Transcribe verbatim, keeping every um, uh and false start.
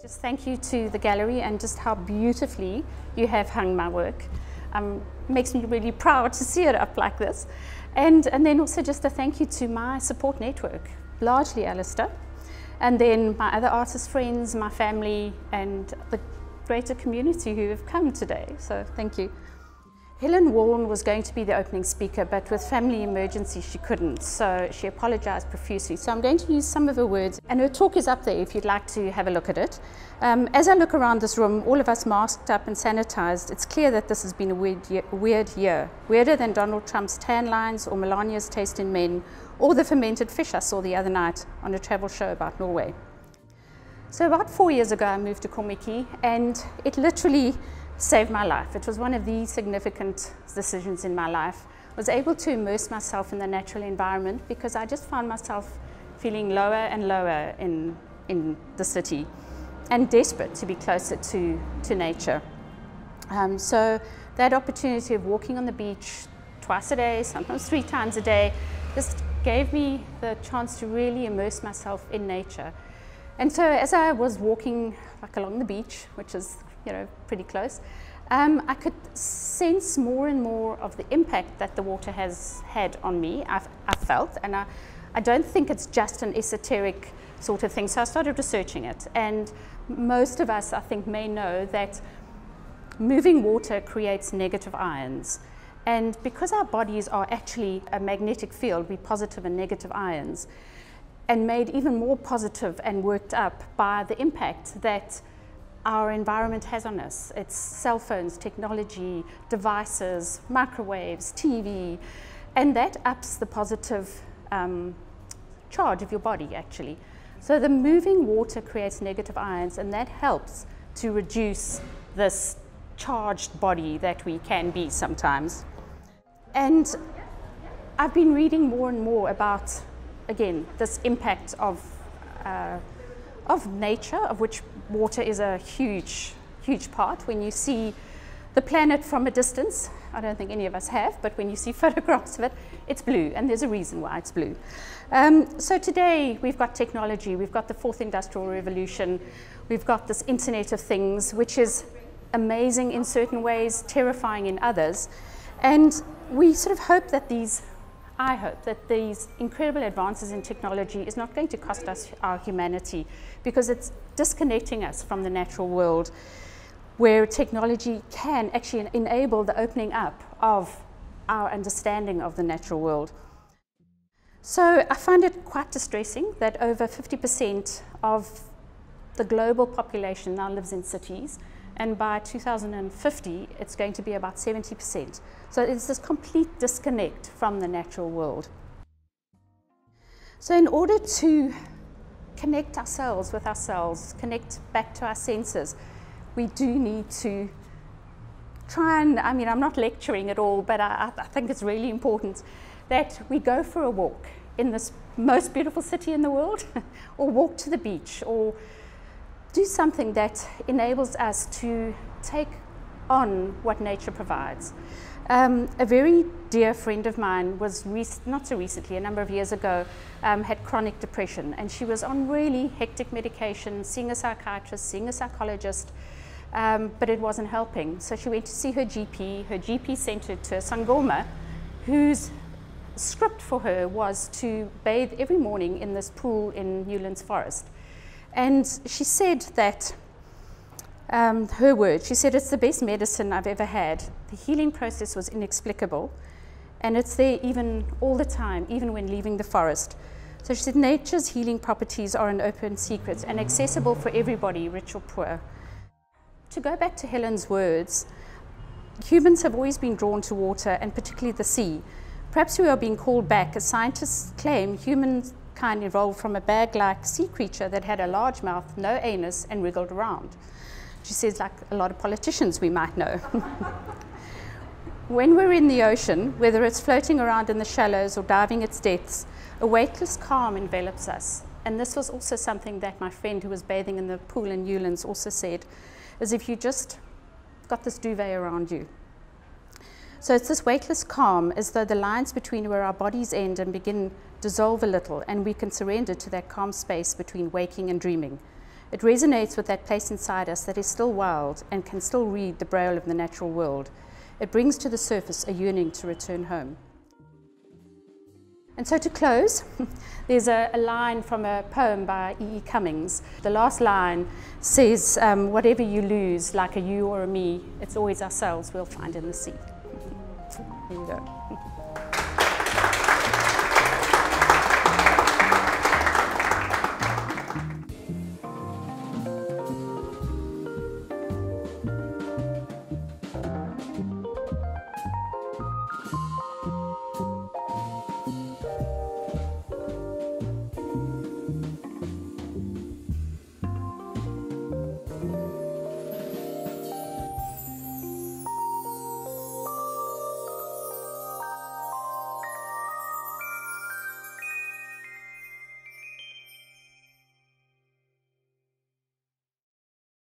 Just thank you to the gallery and just how beautifully you have hung my work. Um, makes me really proud to see it up like this. And, and then also just a thank you to my support network, largely Alistair, and then my other artist friends, my family, and the greater community who have come today, so thank you. Helen Warne was going to be the opening speaker, but with family emergency she couldn't, so she apologised profusely. So I'm going to use some of her words, and her talk is up there if you'd like to have a look at it. Um, as I look around this room, all of us masked up and sanitised, it's clear that this has been a weird year, weird year. Weirder than Donald Trump's tan lines or Melania's taste in men, or the fermented fish I saw the other night on a travel show about Norway. So about four years ago I moved to Kormiki, and it literally saved my life. It was one of the significant decisions in my life. I was able to immerse myself in the natural environment because I just found myself feeling lower and lower in, in the city and desperate to be closer to, to nature. Um, so that opportunity of walking on the beach twice a day, sometimes three times a day, just gave me the chance to really immerse myself in nature. And so as I was walking like along the beach, which is you know, pretty close, Um, I could sense more and more of the impact that the water has had on me, I've, I felt, and I, I don't think it's just an esoteric sort of thing, so I started researching it. And most of us, I think, may know that moving water creates negative ions. And because our bodies are actually a magnetic field, we positive and negative ions, and made even more positive and worked up by the impact that our environment has on us. It's cell phones, technology, devices, microwaves, T V, and that ups the positive um, charge of your body actually. So the moving water creates negative ions, and that helps to reduce this charged body that we can be sometimes. And I've been reading more and more about, again, this impact of uh, of nature, of which water is a huge, huge part. When you see the planet from a distance, I don't think any of us have, but when you see photographs of it, it's blue, and there's a reason why it's blue. Um, so today we've got technology, we've got the fourth industrial revolution, we've got this Internet of Things, which is amazing in certain ways, terrifying in others. And we sort of hope that these I hope that these incredible advances in technology is not going to cost us our humanity, because it's disconnecting us from the natural world, where technology can actually enable the opening up of our understanding of the natural world. So I find it quite distressing that over fifty percent of the global population now lives in cities, and by two thousand fifty it's going to be about seventy percent. So it's this complete disconnect from the natural world. So in order to connect ourselves with ourselves, connect back to our senses, we do need to try and, I mean, I'm not lecturing at all, but I, I think it's really important that we go for a walk in this most beautiful city in the world, or walk to the beach, or do something that enables us to take on what nature provides. Um, a very dear friend of mine was, not so recently, a number of years ago, um, had chronic depression, and she was on really hectic medication, seeing a psychiatrist, seeing a psychologist, um, but it wasn't helping. So she went to see her G P. Her G P sent her to a Sangoma, whose script for her was to bathe every morning in this pool in Newlands Forest. And she said that, um, her word, she said, "It's the best medicine I've ever had. The healing process was inexplicable, and it's there even all the time, even when leaving the forest." So she said, "Nature's healing properties are an open secret and accessible for everybody, rich or poor." To go back to Helen's words, humans have always been drawn to water, and particularly the sea. Perhaps we are being called back, as scientists claim humans kind evolved from a bag-like sea creature that had a large mouth, no anus, and wriggled around. She says, like a lot of politicians we might know. When we're in the ocean, whether it's floating around in the shallows or diving its depths, a weightless calm envelops us. And this was also something that my friend who was bathing in the pool in Newlands also said, is if you just got this duvet around you. So it's this weightless calm, as though the lines between where our bodies end and begin dissolve a little, and we can surrender to that calm space between waking and dreaming. It resonates with that place inside us that is still wild and can still read the braille of the natural world. It brings to the surface a yearning to return home. And so to close, there's a, a line from a poem by E E Cummings. The last line says, um, whatever you lose, like a you or a me, it's always ourselves we'll find in the sea. There you go.